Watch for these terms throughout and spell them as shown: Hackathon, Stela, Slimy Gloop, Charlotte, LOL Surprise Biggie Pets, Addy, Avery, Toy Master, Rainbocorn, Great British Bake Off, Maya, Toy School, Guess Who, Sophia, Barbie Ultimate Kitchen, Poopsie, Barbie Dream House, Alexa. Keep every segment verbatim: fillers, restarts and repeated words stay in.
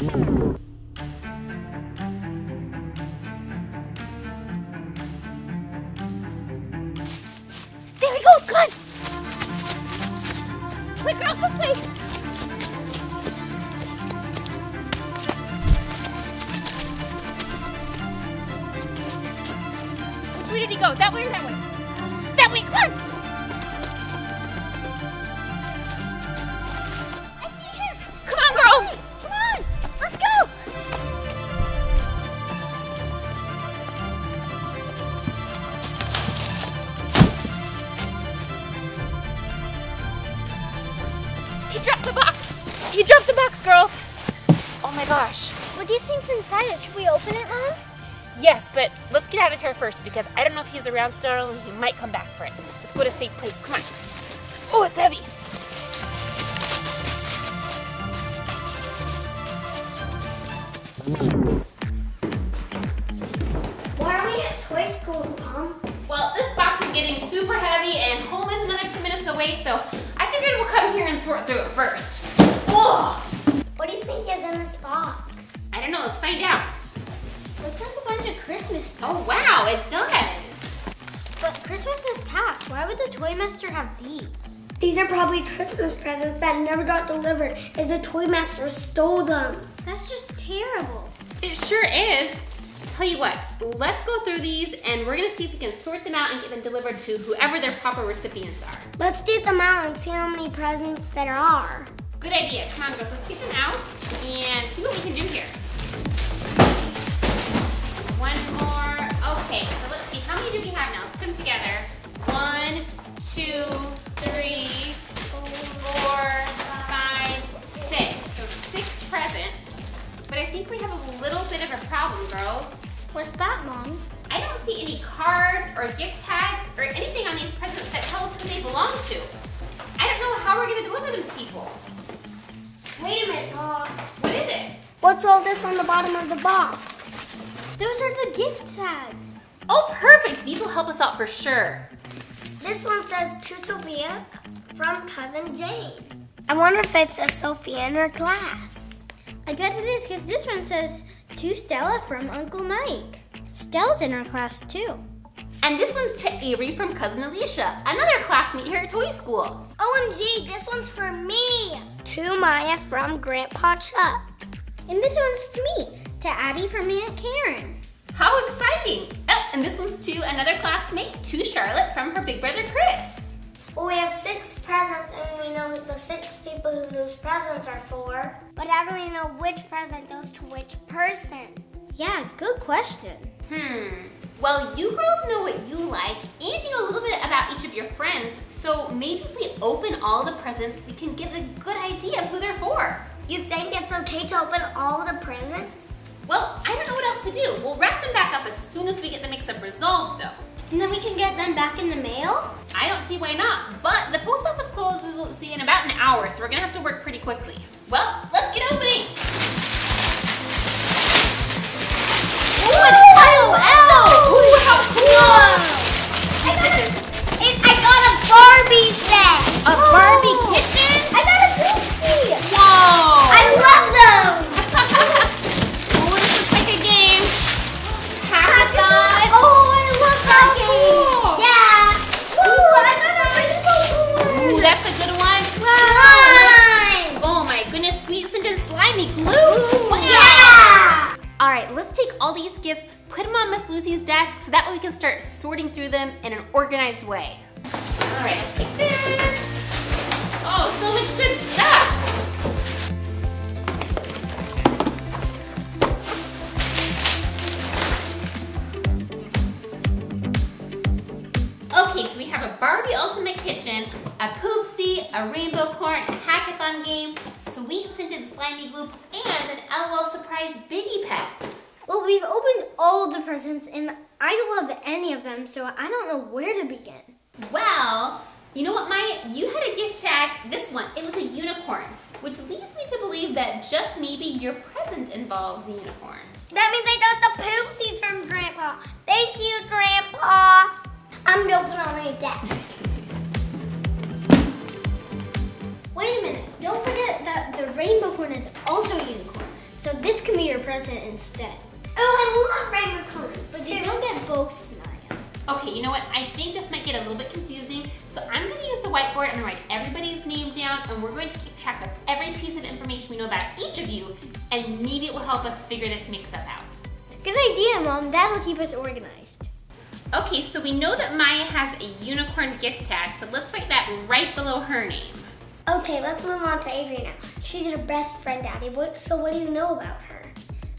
There he goes, come on! Quick, girl, this way! Which way did he go? That way or that way? That way, come on! Inside it. Should we open it, Mom? Yes, but let's get out of here first because I don't know if he's around still and he might come back for it. Let's go to a safe place. Come on. Oh, it's heavy. Why are we at Toy School, Mom? Well, this box is getting super heavy and home is another ten minutes away, so I figured we'll come here and sort through it first. Whoa! What do you think is in this box? I don't know, let's find out. Looks like a bunch of Christmas presents. Oh wow, it does. But Christmas is past. Why would the Toy Master have these? These are probably Christmas presents that never got delivered as the Toy Master stole them. That's just terrible. It sure is. Tell you what, let's go through these and we're gonna see if we can sort them out and get them delivered to whoever their proper recipients are. Let's get them out and see how many presents there are. Good idea, come on girls, let's get them out and see what we can do here. One more, okay, so let's see, how many do we have now? Let's put them together. One, two, three, four, five, six. So six presents, but I think we have a little bit of a problem, girls. What's that, Mom? I don't see any cards or gift tags or anything on these presents that tell us who they belong to. I don't know how we're gonna deliver them to people. Wait a minute, Mom. What is it? What's all this on the bottom of the box? Those are the gift tags. Oh, perfect. These will help us out for sure. This one says, to Sophia from Cousin Jane. I wonder if it says Sophia in her class. I bet it is because this one says, to Stela from Uncle Mike. Stella's in her class too. And this one's to Avery from Cousin Alicia, another classmate here at Toy School. O M G, this one's for me. To Maya from Grandpa Chuck. And this one's to me, to Addy from Aunt Karen. How exciting. Oh, and this one's to another classmate, to Charlotte from her big brother Chris. Well, we have six presents and we know the six people who those presents are for. But how do we know which present goes to which person? Yeah, good question. Hmm. Well, you girls know what you like, and you know a little bit about each of your friends, so maybe if we open all the presents, we can get a good idea of who they're for. You think it's okay to open all the presents? Well, I don't know what else to do. We'll wrap them back up as soon as we get the mix-up resolved, though. And then we can get them back in the mail? I don't see why not, but the post office closes, let's see, in about an hour, so we're gonna have to work pretty quickly. Well, let's get opening! Ooh, an L O L! Ooh, how cool! I got a, it, I got a Barbie set! A oh. Barbie kitchen? I got a Poopsie! Whoa! I love those! Oh, this looks like a game. Hackathon! Oh, I love that how game! Cool. Yeah! Ooh, I got a Rainbocorn! Ooh, that's a good one! Slime! Oh my goodness, sweets into Slimy Gloop! Wow. Yeah! All right, let's take all these gifts, put them on Miss Lucy's desk so that way we can start sorting through them in an organized way. All right, let's take this. Oh, so much good stuff. Okay, so we have a Barbie Ultimate Kitchen, a Poopsie, a Rainbocorn, a Hackathon game, sweet-scented Slimy Gloop, and an L O L Surprise Biggie Pets. Well, we've opened all the presents, and I don't love any of them, so I don't know where to begin. Well, you know what, Maya? You had a gift tag, this one. It was a unicorn, which leads me to believe that just maybe your present involves a unicorn. That means I got the Poopsies from Grandpa. Thank you, Grandpa. I'm gonna put on my desk. Wait a minute, don't forget that the Rainbocorn is also a unicorn. So this can be your present instead. Oh, I love Rainbocorns. But you don't get both, Maya. Okay, you know what? I think this might get a little bit confusing. So I'm going to use the whiteboard. I'm going to write everybody's name down, and we're going to keep track of every piece of information we know about each of you, and maybe it will help us figure this mix-up out. Good idea, Mom. That'll keep us organized. Okay, so we know that Maya has a unicorn gift tag, so let's write that right below her name. Okay, let's move on to Avery now. She's your best friend, Addy, so what do you know about her?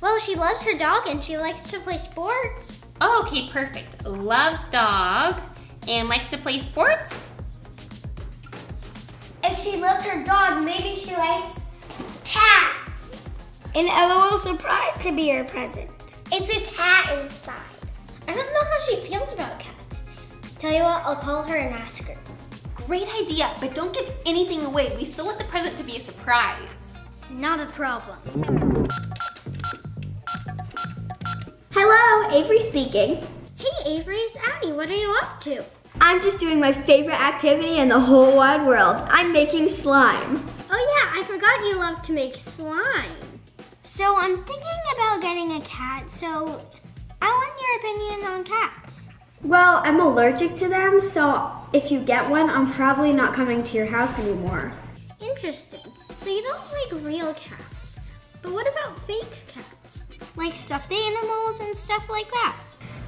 Well, she loves her dog and she likes to play sports. Oh, okay, perfect. Loves dog and likes to play sports? If she loves her dog, maybe she likes cats. And LOL Surprise could be her present. It's a cat inside. I don't know how she feels about cats. Tell you what, I'll call her and ask her. Great idea, but don't give anything away. We still want the present to be a surprise. Not a problem. Hello, Avery speaking. Hey Avery, it's Addy. What are you up to? I'm just doing my favorite activity in the whole wide world. I'm making slime. Oh yeah, I forgot you love to make slime. So I'm thinking about getting a cat, so I want your opinion on cats. Well, I'm allergic to them, so if you get one, I'm probably not coming to your house anymore. Interesting. So you don't like real cats, but what about fake cats? Like stuffed animals and stuff like that?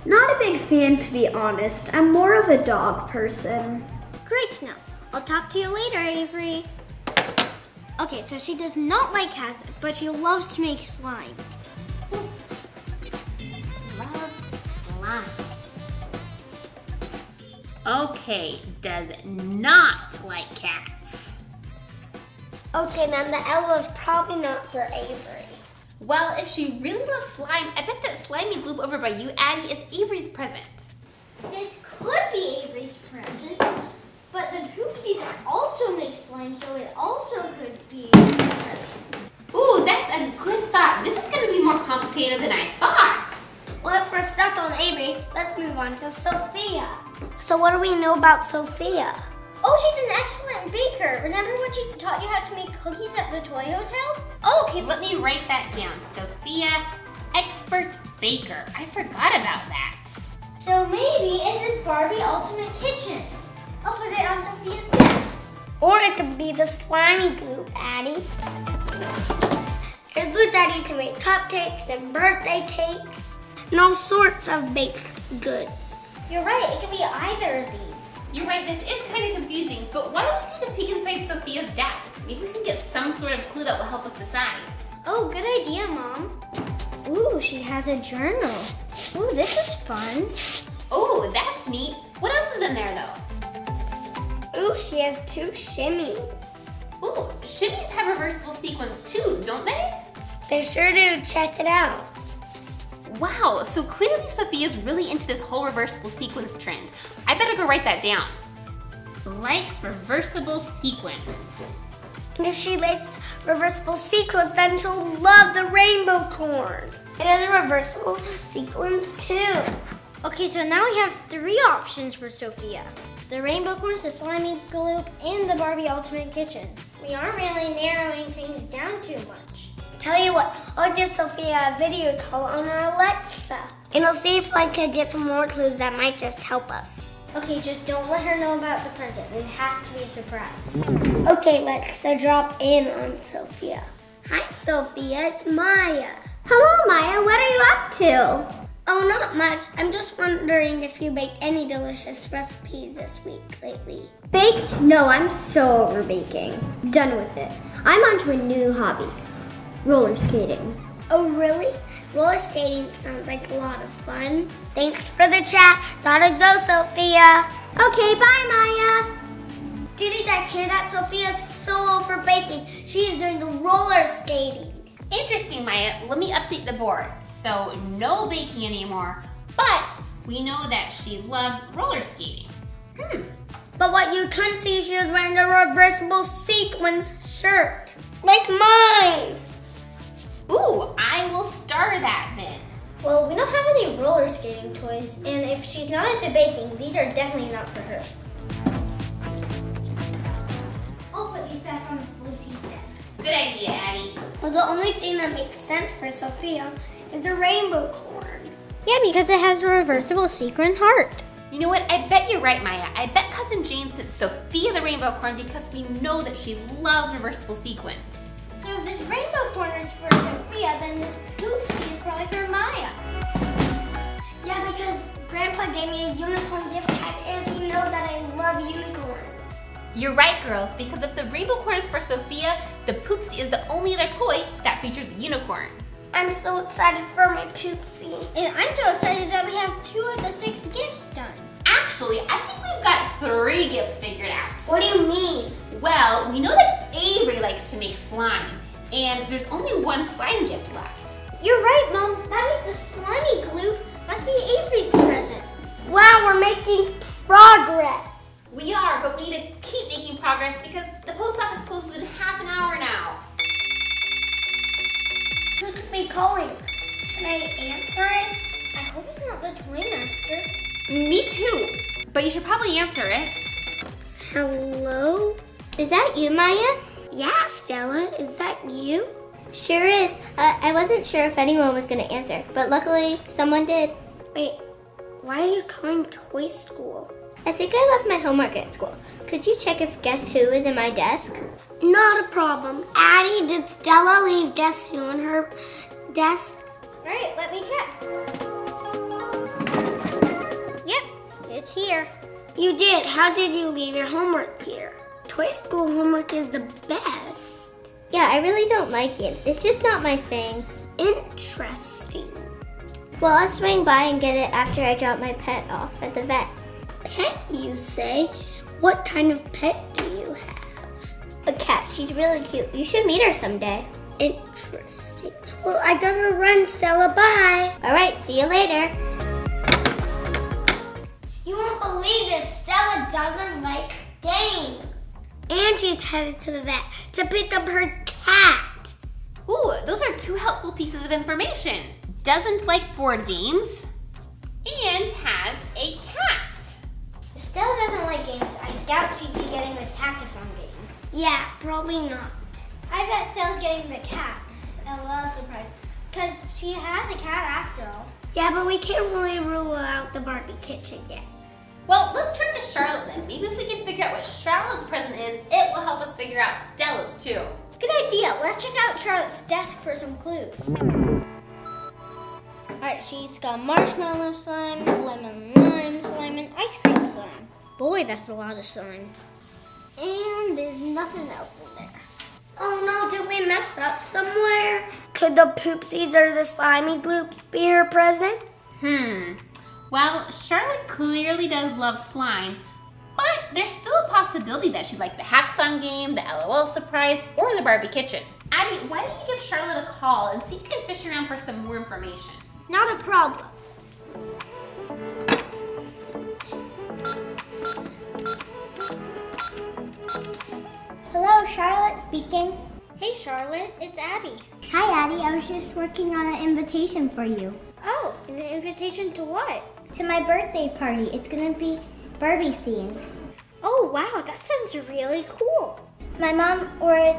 Not a big fan, to be honest. I'm more of a dog person. Great to know. I'll talk to you later, Avery. Okay, so she does not like cats, but she loves to make slime. Okay, does not like cats. Okay, then the L is probably not for Avery. Well, if she really loves slime, I bet that Slimy Gloop over by you, Addy, is Avery's present. This could be Avery's present, but the Poopsies also make slime, so it also could be Avery's present. Ooh, that's a good thought. This is going to be more complicated than I thought. Well, if we're stuck on Avery, let's move on to Sophia. So what do we know about Sophia? Oh, she's an excellent baker. Remember when she taught you how to make cookies at the toy hotel? Oh, okay, let me write that down. Sophia, expert baker. I forgot about that. So maybe it is Barbie Ultimate Kitchen. I'll put it on Sophia's desk. Or it could be the Slimy Gloop, Addy. Here's Gloop Daddy to make cupcakes and birthday cakes. And all sorts of baked goods. You're right, it could be either of these. You're right, this is kind of confusing, but why don't we take a peek inside Sophia's desk? Maybe we can get some sort of clue that will help us decide. Oh, good idea, Mom. Ooh, she has a journal. Ooh, this is fun. Oh, that's neat. What else is in there, though? Ooh, she has two shimmies. Ooh, shimmies have reversible sequins, too, don't they? They sure do. Check it out. Wow, so clearly Sophia's really into this whole reversible sequins trend. I better go write that down. Likes reversible sequins. And if she likes reversible sequins, then she'll love the Rainbocorn. It has reversible sequins too. Okay, so now we have three options for Sophia. The Rainbocorns, the Slimy Gloop, and the Barbie Ultimate Kitchen. We aren't really narrowing things down too much. Tell you what, I'll give Sophia a video call on our Alexa. And I'll see if I could get some more clues that might just help us. Okay, just don't let her know about the present. It has to be a surprise. Okay, Alexa, drop in on Sophia. Hi, Sophia, it's Maya. Hello, Maya, what are you up to? Oh, not much. I'm just wondering if you baked any delicious recipes this week lately. Baked? No, I'm so over baking. Done with it. I'm onto a new hobby. Roller skating. Oh, really? Roller skating sounds like a lot of fun. Thanks for the chat. Gotta go, Sophia. Okay, bye, Maya. Did you guys hear that? Sophia's so over baking. She's doing the roller skating. Interesting, Maya. Let me update the board. So, no baking anymore, but we know that she loves roller skating. Hmm. But what you couldn't see, she was wearing a reversible sequins shirt. Like mine. Ooh, I will star that then. Well, we don't have any roller skating toys, and if she's not into baking, these are definitely not for her. I'll put these back on Lucy's desk. Good idea, Addy. Well, the only thing that makes sense for Sophia is the Rainbocorn. Yeah, because it has a reversible secret heart. You know what? I bet you're right, Maya. I bet Cousin Jane sent Sophia the Rainbocorn because we know that she loves reversible sequins. So if this Rainbocorn is for Sophia, then this Poopsie is probably for Maya. Yeah, because Grandpa gave me a unicorn gift tag as he knows that I love unicorns. You're right, girls, because if the Rainbocorn is for Sophia, the Poopsie is the only other toy that features a unicorn. I'm so excited for my Poopsie. And I'm so excited that we have two of the six gifts done. Actually, I think we've got three gifts figured out. What do you mean? Well, we know that Avery likes to make slime, and there's only one slime gift left. You're right, Mom. That means the Slimy Gloop must be Avery's present. Wow, we're making progress. We are, but we need to keep making progress because the post office closes in half an hour now. Who could be calling? Should I answer it? I hope it's not the Toy Master. Me too, but you should probably answer it. Hello? Is that you, Maya? Yeah, Stella, is that you? Sure is. Uh, I wasn't sure if anyone was gonna answer, but luckily someone did. Wait, why are you calling Toy School? I think I left my homework at school. Could you check if Guess Who is in my desk? Not a problem. Addy, did Stella leave Guess Who in her desk? All right, let me check. Yep, it's here. You did. How did you leave your homework here? Toy School homework is the best. Yeah, I really don't like it. It's just not my thing. Interesting. Well, I'll swing by and get it after I drop my pet off at the vet. Pet, you say? What kind of pet do you have? A cat. She's really cute. You should meet her someday. Interesting. Well, I gotta run, Stella. Bye. All right, see you later. You won't believe this. Stella doesn't like games. And she's headed to the vet to pick up her cat. Ooh, those are two helpful pieces of information. Doesn't like board games and has a cat. If Stella doesn't like games, I doubt she'd be getting this Hackathon game. Yeah, probably not. I bet Stella's getting the cat. LOL Surprise. Because she has a cat after all. Yeah, but we can't really rule out the Barbie kitchen yet. Well, let's turn to Charlotte then. Maybe if we can figure out what Charlotte's present is, it will help us figure out Stella's too. Good idea. Let's check out Charlotte's desk for some clues. Alright, she's got marshmallow slime, lemon lime slime, and ice cream slime. Boy, that's a lot of slime. And there's nothing else in there. Oh no, did we mess up somewhere? Could the Poopsies or the Slimy Gloop be her present? Hmm. Well, Charlotte clearly does love slime, but there's still a possibility that she'd like the Hackathon game, the LOL Surprise, or the Barbie Kitchen. Addy, why don't you give Charlotte a call and see if you can fish around for some more information? Not a problem. Hello, Charlotte speaking. Hey, Charlotte, it's Addy. Hi, Addy. I was just working on an invitation for you. Oh, an invitation to what? To my birthday party. It's gonna be Barbie themed. Oh, wow, that sounds really cool. My mom ordered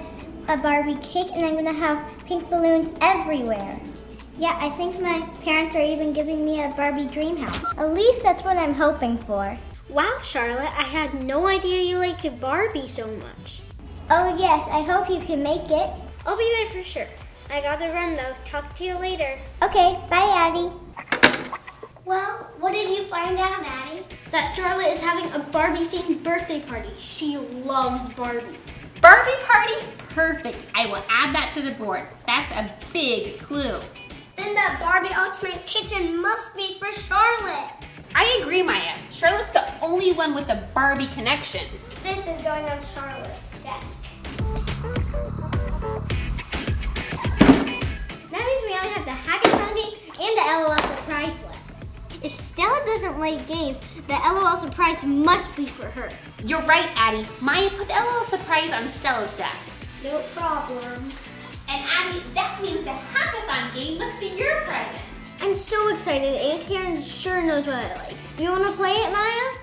a Barbie cake, and I'm gonna have pink balloons everywhere. Yeah, I think my parents are even giving me a Barbie Dream House. At least that's what I'm hoping for. Wow, Charlotte, I had no idea you liked Barbie so much. Oh yes, I hope you can make it. I'll be there for sure. I gotta run though, talk to you later. Okay, bye Addy. Well, what did you find out, Addy? That Charlotte is having a Barbie-themed birthday party. She loves Barbies. Barbie party? Perfect, I will add that to the board. That's a big clue. Then that Barbie Ultimate Kitchen must be for Charlotte. I agree, Maya. Charlotte's the only one with a Barbie connection. This is going on Charlotte's desk. That means we only have the Hackathon game and the LOL Surprise left. If Stella doesn't like games, the LOL Surprise must be for her. You're right, Addy. Maya, put the LOL Surprise on Stella's desk. No problem. And Addy, that means the Hackathon game must be your present. I'm so excited. Aunt Karen sure knows what I like. You want to play it, Maya?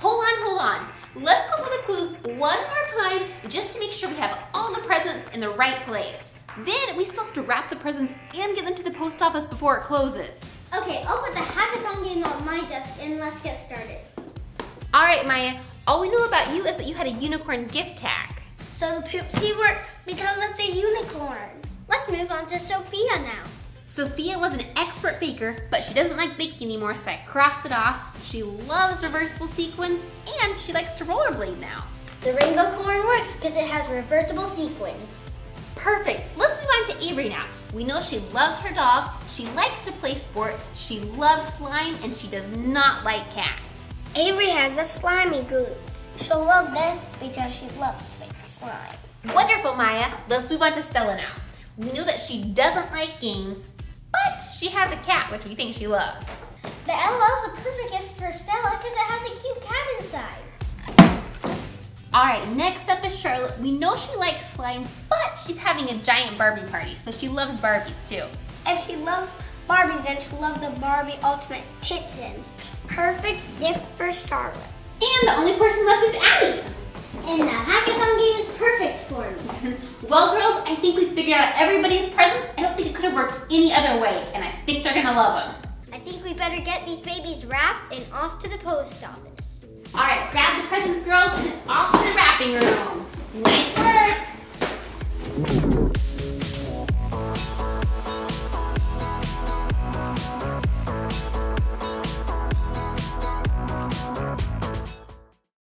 Hold on, hold on. Let's go through the clues one more time just to make sure we have all the presents in the right place. Then we still have to wrap the presents and get them to the post office before it closes. Okay, I'll put the hackathon game on my desk and let's get started. All right, Maya, all we know about you is that you had a unicorn gift tag. So the Poopsie works because it's a unicorn. Let's move on to Sophia now. Sophia was an expert baker, but she doesn't like baking anymore, so I crossed it off. She loves reversible sequins, and she likes to rollerblade now. The Rainbocorn works because it has reversible sequins. Perfect. Let's move on to Avery now. We know she loves her dog, she likes to play sports, she loves slime, and she does not like cats. Avery has a Slimy Gloop. She'll love this because she loves to make slime. Wonderful, Maya. Let's move on to Stela now. We know that she doesn't like games, but she has a cat, which we think she loves. The L O L's a perfect gift for Stela because it has a cute cat inside. All right, next up is Charlotte. We know she likes slime, but she's having a giant Barbie party, so she loves Barbies too. If she loves Barbies, then she'll love the Barbie Ultimate Kitchen. Perfect gift for Charlotte. And the only person left is Addy. And the hackathon game is perfect for me. Well, girls, I think we figured out everybody's presents. I don't think it could have worked any other way, and I think they're gonna love them. I think we better get these babies wrapped and off to the post office. All right, grab the presents, girls, and it's off to the wrapping room. Nice work.